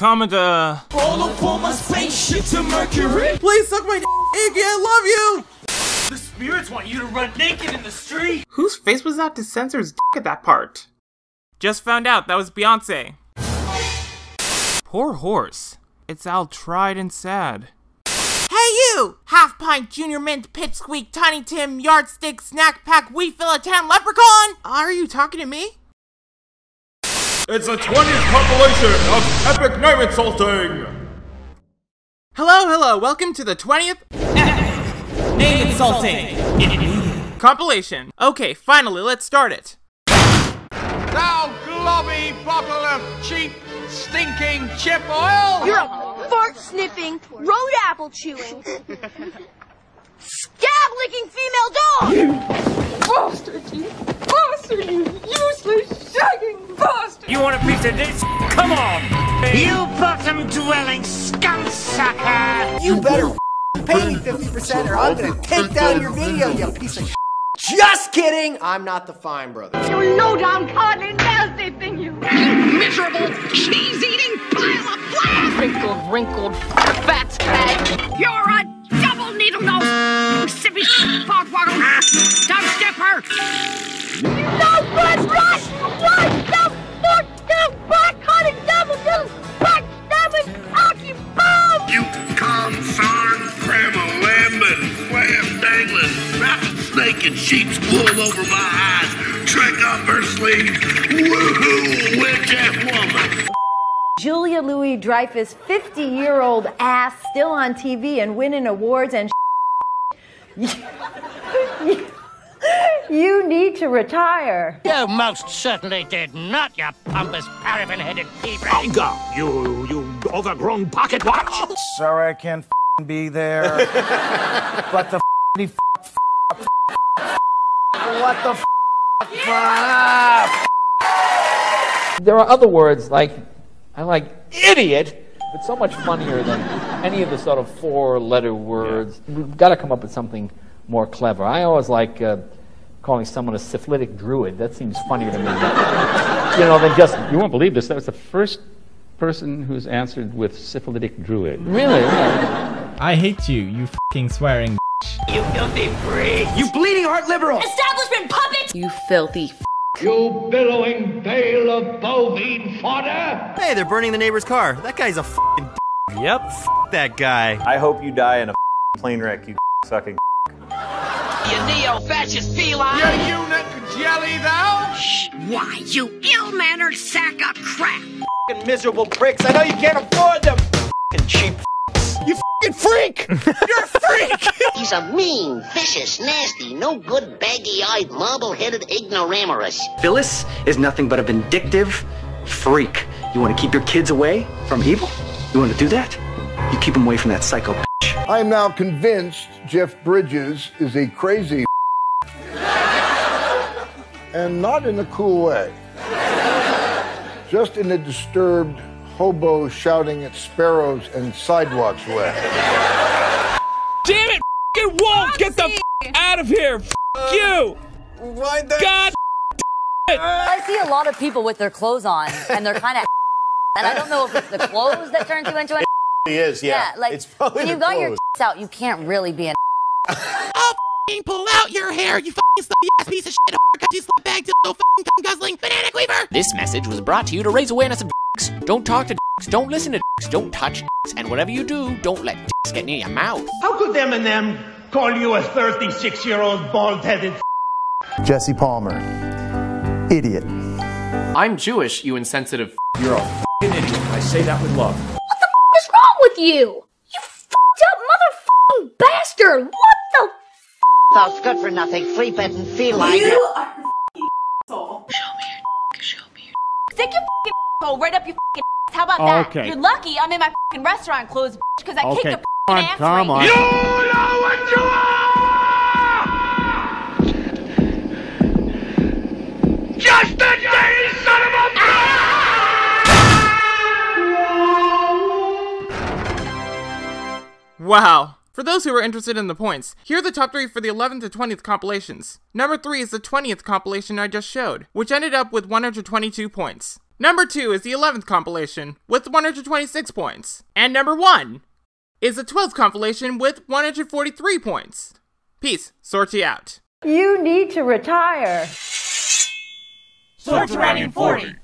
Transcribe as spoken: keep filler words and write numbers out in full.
comment, uh... roll up on my spaceship to Mercury. Please suck my d***, Iggy, I love you! The spirits want you to run naked in the street! Whose face was that to censor his d*** at that part? Just found out, that was Beyonce. Poor horse. It's all tried and sad. Hey you! Half pint, junior mint, pitch squeak, tiny Tim, yardstick, snack pack, we fill a tan leprechaun! Are you talking to me? It's the twentieth compilation of Epic Name Insulting! Hello, hello, welcome to the twentieth Epic Name Insulting compilation. Okay, finally, let's start it. Thou globby bottle of cheap, stinking chip oil! You're a fart-sniffing, road apple-chewing, scab-licking female dog! You bastard, you bastard, you useless, shagging bastard! You want a piece of this? Come on! You bottom-dwelling scum-sucker! You better pay me fifty percent or I'm gonna take down your video, you piece of shit! Just kidding! I'm not the Fine Brother. You low-down, codly, nasty thing, you... miserable, cheese-eating pile of flash! Wrinkled, wrinkled, fat bag! You're a double needle-nose, sippy pogwaddle, dumb-stepper! You no-good rush! What the fuck, the fuck-hunting double-diddle, fuck-stabbing, hockey-bomb! You con-sarn, cram-a-lambin', flam-dangling, rapid snake and sheep's wool over my eyes, trick up her sleeve, woohoo, witch-ass woman. Julia Louis-Dreyfus, fifty-year-old ass, still on T V and winning awards and you need to retire. You most certainly did not, you pompous, paraffin-headed pea-brain. Oh, you, you overgrown pocket watch. Sorry I can't be there, but the f***ing f***. What the f***? Yeah. There are other words like, I like idiot, but so much funnier than any of the sort of four-letter words. Yeah. We've got to come up with something more clever. I always like uh, calling someone a syphilitic druid. That seems funnier to me. You know, than just... You won't believe this. That was the first person who's answered with syphilitic druid. Really? Yeah. I hate you, you f***ing swearing. You filthy freak! You bleeding heart liberal! Establishment puppet! You filthy f***! You billowing bale of bovine fodder! Hey, they're burning the neighbor's car. That guy's a f***ing d***. Yep. F*** that guy. I hope you die in a f***ing plane wreck, you sucking d***. You neo-fascist feline! You eunuch jelly thou! Shh! Why, you ill-mannered sack of crap! F***ing miserable pricks! I know you can't afford them! F***ing cheap f***s! You f***ing freak! You're a freak! He's a mean, vicious, nasty, no-good, baggy-eyed, marble-headed ignoramus. Phyllis is nothing but a vindictive freak. You want to keep your kids away from evil? You want to do that? You keep them away from that psycho bitch. I am now convinced Jeff Bridges is a crazy and not in a cool way. Just in a disturbed hobo shouting at sparrows and sidewalks way. Damn it! Wolf, get the f out of here! F uh, you! Why the God uh, it. I see a lot of people with their clothes on, and they're kind of and I don't know if it's the clothes that turns you into an He is, yeah. yeah like, it's when you got clothes. Your out, you can't really be an I'll f***ing pull out your hair, you f***ing slutty-ass piece of shit, you slutbag, dildo, f***ing guzzling, banana quaver! This message was brought to you to raise awareness of dicks. Don't talk to dicks, don't listen to dicks, don't touch dicks, and whatever you do, don't let dicks get near your mouth. How could them and them call you a thirty-six-year-old bald-headed Jesse Palmer. Idiot. I'm Jewish, you insensitive f***. You're a f***ing idiot. I say that with love. What the f*** is wrong with you? You f***ed up motherf***ing bastard! What the f***? That's good for nothing. Flea-bitten feline. You are a f***ing asshole. Show me your d***. Show me your d***. Stick your f***ing asshole right up your f***ing ass. How about that? Okay. You're lucky I'm in my f***ing restaurant clothes, bitch, because I okay. kicked your f***ing ass right now. You know what you are! Just the day, son of a bitch! Wow. For those who are interested in the points, here are the top three for the eleventh to twentieth compilations. Number three is the twentieth compilation I just showed, which ended up with one hundred twenty-two points. Number two is the eleventh compilation with one hundred twenty-six points. And number one is the twelfth compilation with one hundred forty-three points. Peace. Swordtee out. You need to retire. Swordterranean forty.